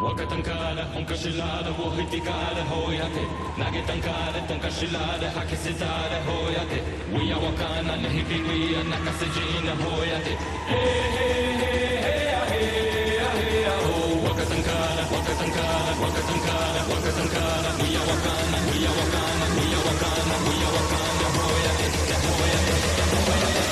Wakatankara, Unkashilada, Wohitikada, Hoyate, Nagatankara, Tankashilada, Hakisada, Hoyate, we are Wakana, Hippie, we are Nakasajina, Hoyate, Wakatankara, Wakatankara, Wakatankara, Wakatankara, we are Wakana, we are Wakana, we are Wakana, we are Wakana, Hoyate, Hoyate, Hoyate.